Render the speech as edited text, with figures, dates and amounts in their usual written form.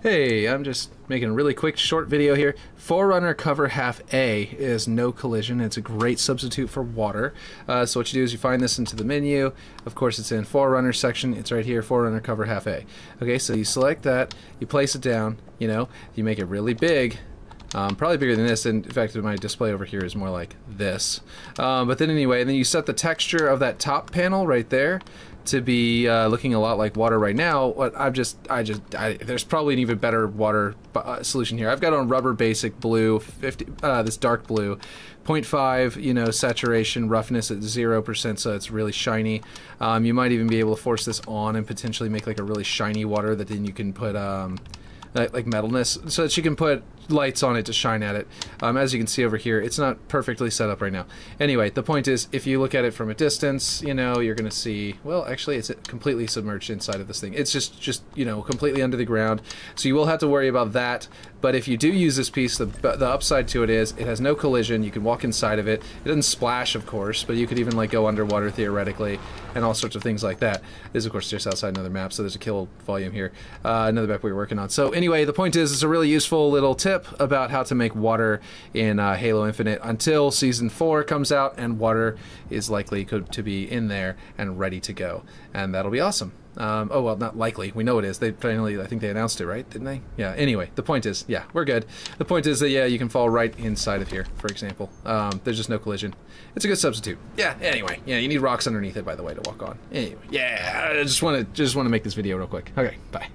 Hey, I'm just making a really quick short video here. Forerunner cover half A is no collision. It's a great substitute for water. So what you do is you find this into the menu. Of course, it's in Forerunner section. It's right here, Forerunner cover half A. Okay, so you select that, you place it down, you know, you make it really big. Probably bigger than this, and in fact my display over here is more like this. But then anyway, then you set the texture of that top panel right there to be looking a lot like water right now. What there's probably an even better water solution here. I've got on rubber basic blue, this dark blue, 0.5, you know, saturation, roughness at 0%, so it's really shiny. You might even be able to force this on and potentially make like a really shiny water that then you can put like metalness, so that you can put lights on it to shine at it. As you can see over here, it's not perfectly set up right now. Anyway, the point is, if you look at it from a distance, you know, you're going to see, well, actually, it's completely submerged inside of this thing. It's just, you know, completely under the ground. So you will have to worry about that. But if you do use this piece, the upside to it is it has no collision. You can walk inside of it. It doesn't splash, of course, but you could even like go underwater theoretically and all sorts of things like that. This is, of course, just outside another map, so there's a kill volume here. Another map we were working on. So anyway, the point is, it's a really useful little tip about how to make water in Halo Infinite until Season 4 comes out and water is likely to be in there and ready to go. And that'll be awesome. Oh, well, not likely. We know it is. They finally, I think they announced it, right? Didn't they? Yeah, anyway, the point is, yeah, we're good. The point is that, yeah, you can fall right inside of here, for example. There's just no collision. It's a good substitute. Yeah, anyway. Yeah, you need rocks underneath it, by the way, to walk on. Anyway, yeah, I just want to make this video real quick. Okay, bye.